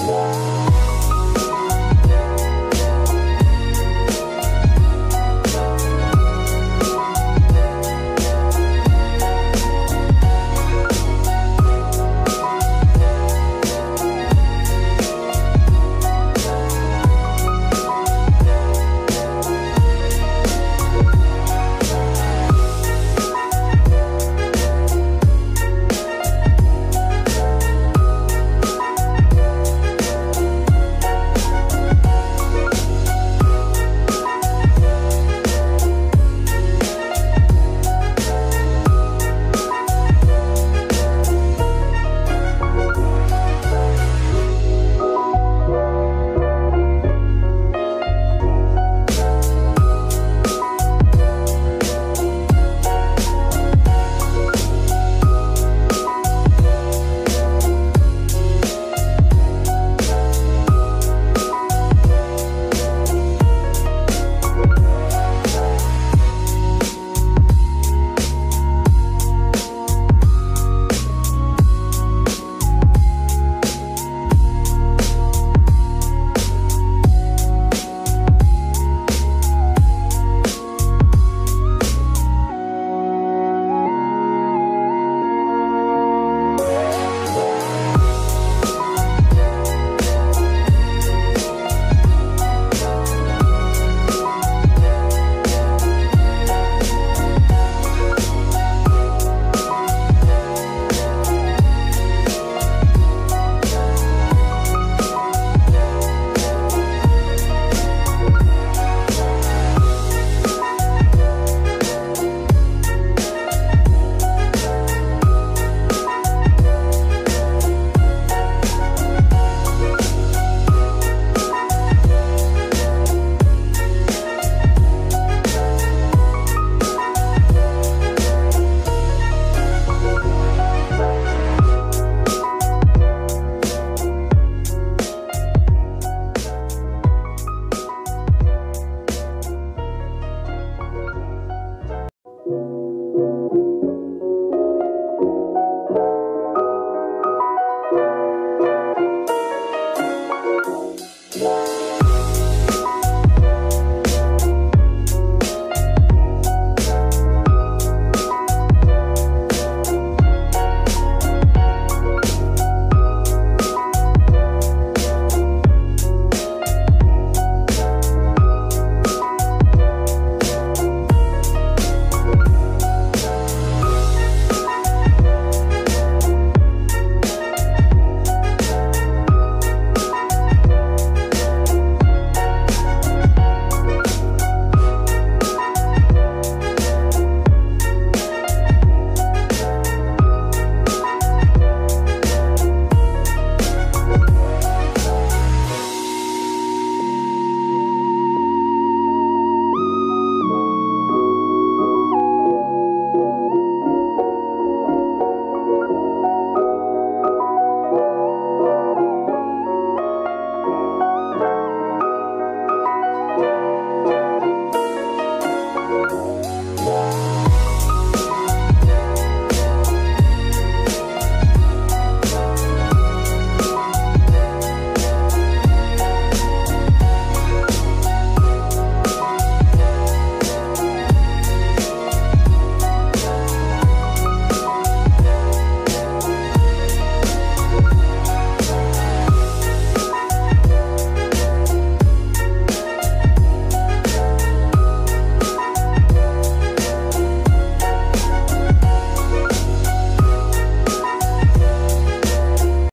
Wow.